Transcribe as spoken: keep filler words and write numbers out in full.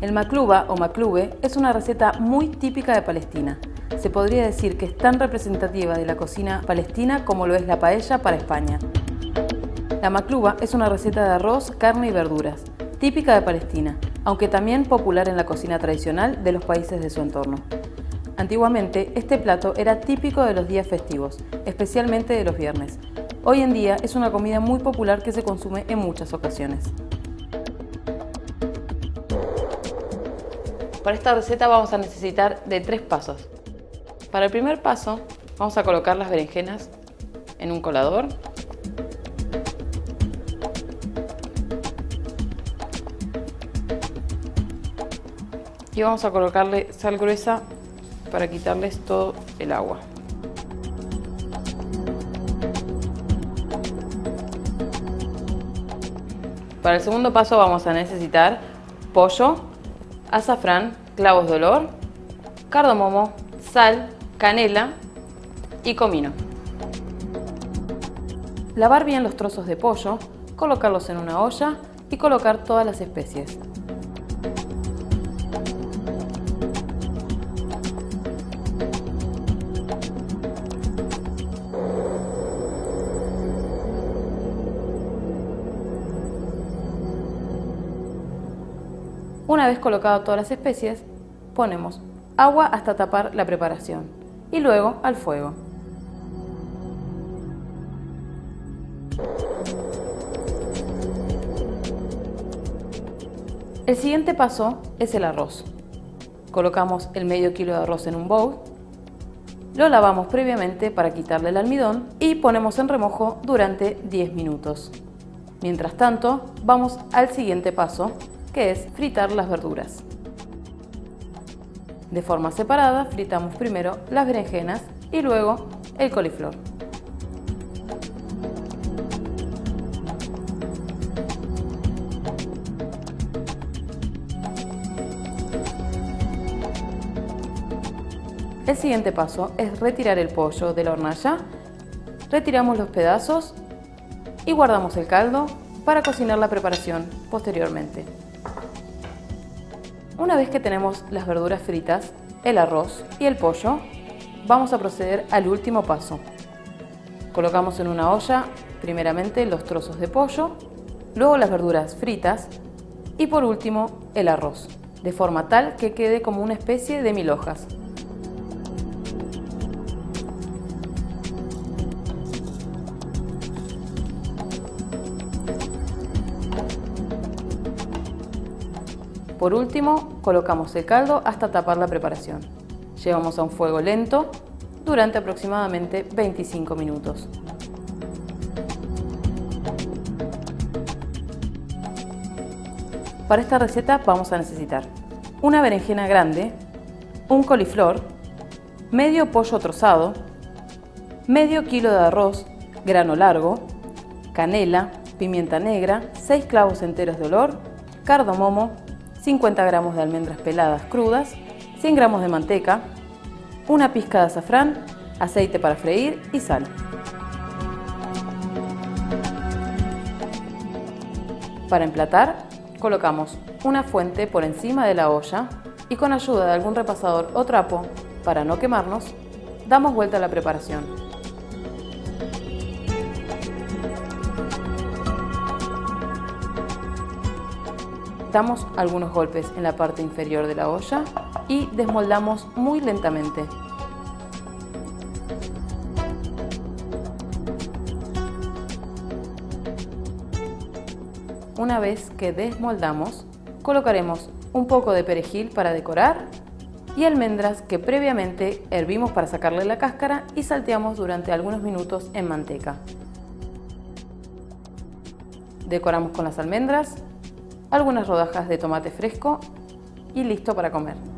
El maqluba o maqlube es una receta muy típica de Palestina. Se podría decir que es tan representativa de la cocina palestina como lo es la paella para España. La maqluba es una receta de arroz, carne y verduras, típica de Palestina, aunque también popular en la cocina tradicional de los países de su entorno. Antiguamente, este plato era típico de los días festivos, especialmente de los viernes. Hoy en día es una comida muy popular que se consume en muchas ocasiones. Para esta receta vamos a necesitar de tres pasos. Para el primer paso, vamos a colocar las berenjenas en un colador. Y vamos a colocarle sal gruesa para quitarles todo el agua. Para el segundo paso vamos a necesitar pollo, azafrán, clavos de olor, cardamomo, sal, canela y comino. Lavar bien los trozos de pollo, colocarlos en una olla y colocar todas las especies. Una vez colocadas todas las especies, ponemos agua hasta tapar la preparación y luego al fuego. El siguiente paso es el arroz. Colocamos el medio kilo de arroz en un bowl, lo lavamos previamente para quitarle el almidón y ponemos en remojo durante diez minutos. Mientras tanto, vamos al siguiente paso, que es fritar las verduras. De forma separada, fritamos primero las berenjenas y luego el coliflor. El siguiente paso es retirar el pollo de la hornalla, retiramos los pedazos y guardamos el caldo para cocinar la preparación posteriormente. Una vez que tenemos las verduras fritas, el arroz y el pollo, vamos a proceder al último paso. Colocamos en una olla primeramente los trozos de pollo, luego las verduras fritas y por último el arroz, de forma tal que quede como una especie de mil hojas. Por último, colocamos el caldo hasta tapar la preparación. Llevamos a un fuego lento durante aproximadamente veinticinco minutos. Para esta receta vamos a necesitar una berenjena grande, un coliflor, medio pollo trozado, medio kilo de arroz, grano largo, canela, pimienta negra, seis clavos enteros de olor, cardamomo, cincuenta gramos de almendras peladas crudas, cien gramos de manteca, una pizca de azafrán, aceite para freír y sal. Para emplatar, colocamos una fuente por encima de la olla y con ayuda de algún repasador o trapo, para no quemarnos, damos vuelta a la preparación. Damos algunos golpes en la parte inferior de la olla y desmoldamos muy lentamente. Una vez que desmoldamos, colocaremos un poco de perejil para decorar y almendras que previamente hervimos para sacarle la cáscara y salteamos durante algunos minutos en manteca. Decoramos con las almendras, algunas rodajas de tomate fresco y listo para comer.